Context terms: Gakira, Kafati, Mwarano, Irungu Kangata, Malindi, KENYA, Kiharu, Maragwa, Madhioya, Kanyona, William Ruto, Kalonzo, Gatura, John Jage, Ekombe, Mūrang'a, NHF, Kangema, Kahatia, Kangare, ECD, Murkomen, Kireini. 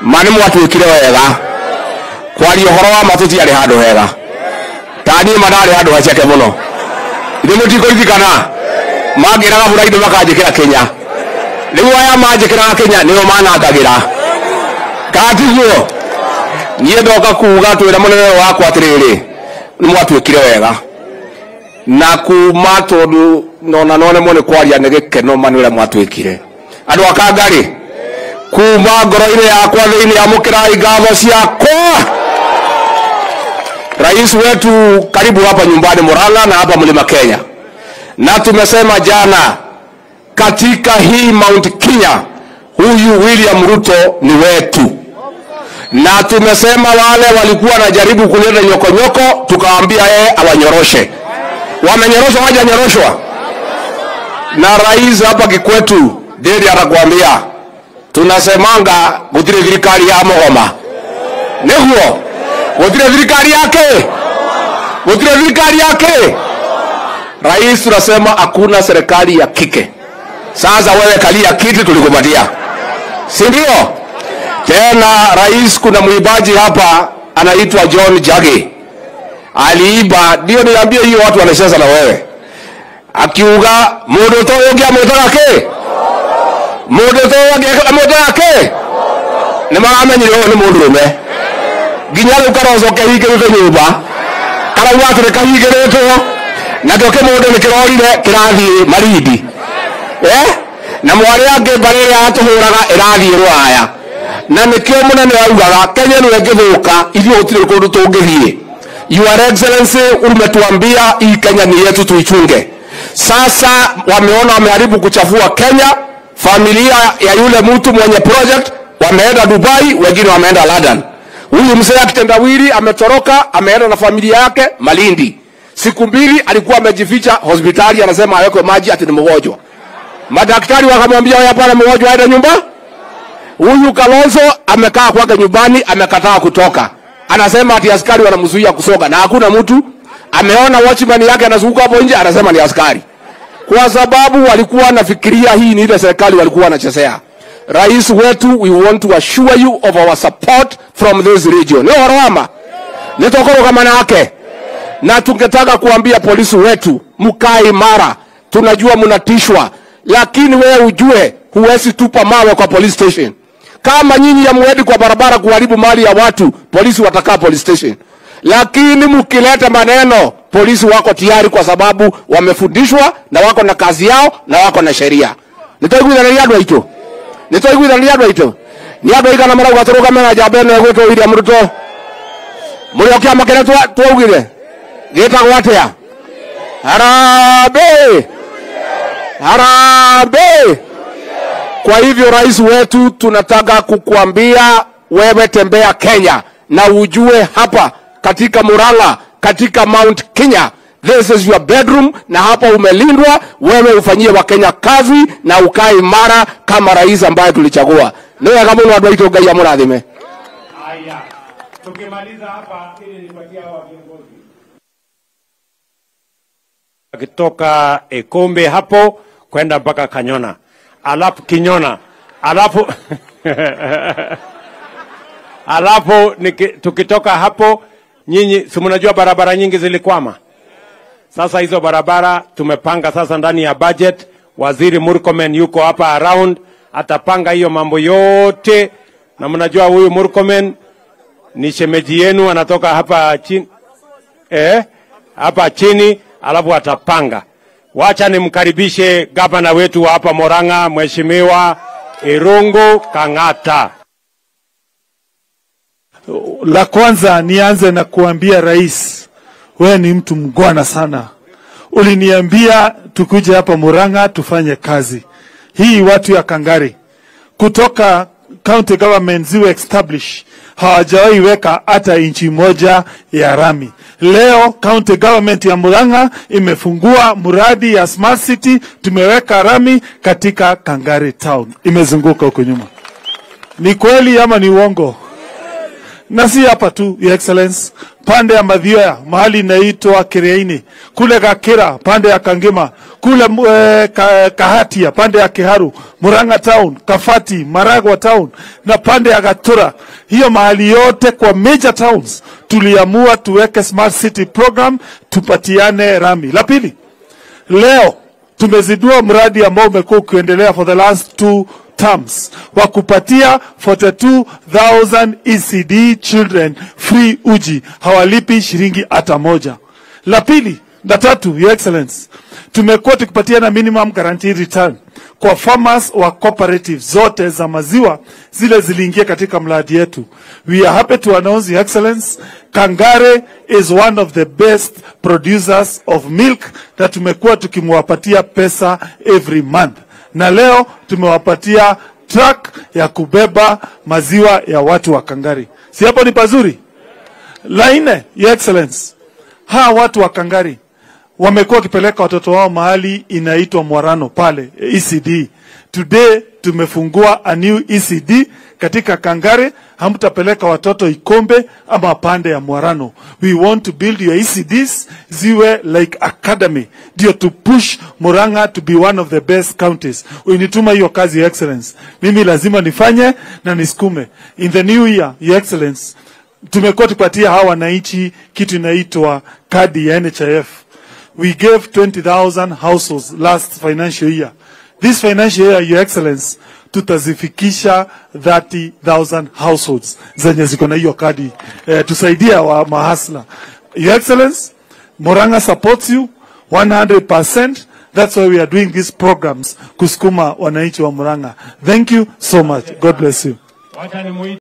Mani mwatuikire wega. Kwari ohoro wa matuti ari handu hega. Tani manari handu haceke muno. Ndi mutikuririkana. Magiraga bura indo makajikira Kenya. Riu aya majikira Kenya niyo manangagira. Katiguo. Nie ndoka kuuga twira munene wakwa atiriri. Ni mwatuikire wega. Na kuma tondu nona none mone kwaria negekeno manuela mwatuikire. Andu akangari. Kuma ngoro-ini yakwa thiini amukirai ngatho ciakwa. Rais wetu karibu hapa nyumbani Mūrang'a na hapa mlima Kenya. Na tumesema jana katika hii Mount Kenya huyu William Ruto ni wetu. Na tumesema wale walikuwa wanajaribu kuleta nyoko-nyoko tukawaambia yeye awanyoroshe. Wamenyoroshwa waje nyoroshwa. Na rais hapa Kikwetu ndiri anakuambia tunasemanga gutire thirikari ya Mogoma. Niguo gutire thirikari yake. Gutire thirikari yake. Rais tunasema hakuna serikali ya kike. Sasa wewe kalia kiti tulikupatia. Si ndio? Tena rais kuna mwibaji hapa anaitwa John Jage. Aliiba, ndio niambie hiyo watu wanacheza na wewe. Akiuga mundu to ungia mundu yake. Mundu to ungia mundu yake. Ni maramenyire ni mundu rume. Ginya Kalonzo kahingire the nyumba. Kala watu ni kahingiretwo. Na doke mundu ni kirorire kirathii Marindi. Na mwari ange barire atuhuraga irathii Rwaya. Na nikio munene augaga Kenya ni ngithuka ithu gutire kundu tungithii. Your Excellency umetuambia hii Kenya ni yetu tuichunge. Sasa wameona wameharibu kuchafua Kenya. Familia ya yule mtu mwenye project wameenda Dubai, wengine wameenda London. Huyu mzee akitendawili ametoroka, ameenda na familia yake Malindi. Siku mbili alikuwa amejificha hospitali anasema awekwe maji ati ni mgonjwa. Madaktari wakamwambia wewe hapana mgonjwa aende nyumba. Huyu Kalonzo amekaa kwake nyumbani amekataa kutoka. Anasema ati askari wanamzuia kusoga na hakuna mtu. Ameona watchman yake anazunguka hapo nje anasema ni askari. Kwa sababu walikuwa wanafikiria hii ni ile serikali walikuwa wanachezea. Rais wetu, we want to assure you of our support from this region. Leo harama. Nitokoro kama na yake. Na tungetaka kuambia polisi wetu mkae imara. Tunajua mnatishwa lakini wewe ujue huwezi tupa mawe kwa police station. Kama nyinyi ya muedi kwa barabara kuharibu mali ya watu, polisi watakaa police station. Lakini mkileta maneno, polisi wako tayari kwa sababu wamefundishwa na wako na kazi yao na wako na sheria. Nitoikuwa na riadwa ito. Nitoikuwa na riadwa ito. Niadwa ika na mara kwa toroka mena jabene ya kuto hili ya mruto. Muli okia makene tuwa ugile. Gita kwa wate ya. Harabe! Harabe! Kwa hivyo rais wetu tunataka kukuambia wewe tembea Kenya na ujue hapa katika Mūrang'a katika Mount Kenya this is your bedroom na hapa umelindwa wewe ufanyie Wakenya kazi na ukae imara kama rais ambaye tulichagua. Leo kama mwana wa Itogai ya murathime. Haya. Tukimaliza hapa ili nipatie hawa viongozi. Akitoka Ekombe hapo kwenda mpaka Kanyona. Alafu Kinyona alafu alafu tukitoka hapo nyinyi si mnajua barabara nyingi zilikwama. Sasa hizo barabara tumepanga sasa ndani ya budget. Waziri Murkomen yuko hapa around atapanga hiyo mambo yote na mnajua huyu Murkomen ni shemeji yenu anatoka hapa chini hapa chini alafu atapanga. Wacha nimkaribishe gavana wetu wa hapa Mūrang'a mheshimiwa Irungu Kangata. La kwanza nianze na kuambia rais wewe ni mtu mgwana sana. Uliniambia tukuje hapa Mūrang'a tufanye kazi. Hii watu ya Kangare kutoka county government ziwe establish hawajawahi weka hata inchi moja ya rami. Leo county government ya Mūrang'a imefungua muradi ya smart city. Tumeweka rami katika Kangare town imezunguka huko nyuma. Ni kweli ama ni uongo? Na si hapa tu, Your Excellence, pande ya Madhioya, mahali inaitwa Kireini, kule Gakira, pande ya Kangema, kule Kahatia, pande ya Kiharu, Mūrang'a Town, Kafati, Maragwa Town, na pande ya Gatura. Hiyo mahali yote kwa major towns, tuliamua tuweke Smart City Program, tupatiane rami. La pili, leo tumezidua mradi ambao umekuwa ukiendelea for the last 2 terms wakupatia 42,000 ECD children free uji, hawalipi shilingi hata moja. La pili na tatu, Your Excellence, tumekuwa tukipatia na minimum guaranteed return kwa farmers wa cooperative zote za maziwa zile ziliingia katika mradi yetu. We are happy to announce, Your Excellence, Kangare is one of the best producers of milk na tumekuwa tukimwapatia pesa every month. Na leo tumewapatia truck ya kubeba maziwa ya watu wa Kangari. Si hapo ni pazuri? La ine, Your Excellence, haa watu wa Kangari wamekuwa wakipeleka watoto wao mahali inaitwa Mwarano pale ECD. Today tumefungua a new ECD katika Kangare. Hamtapeleka watoto Ikombe ama pande ya Mwarano. We want to build your ECDs ziwe like academy, ndio to push Mūrang'a to be one of the best counties. Unituma hiyo kazi, Your Excellence, mimi lazima nifanye na niskume. In the new year, Your Excellence, tumekuwa tupatia hawa wananchi kitu inaitwa kadi ya NHF. We gave 20,000 households last financial year. This financial year, Your Excellence, tutazifikisha 30,000 households zenye ziko na hiyo kadi. Tusaidia wa mahasla. Your Excellence, Mūrang'a supports you 100%. That's why we are doing these programs, kuskuma wananchi wa Mūrang'a. Thank you so much. God bless you.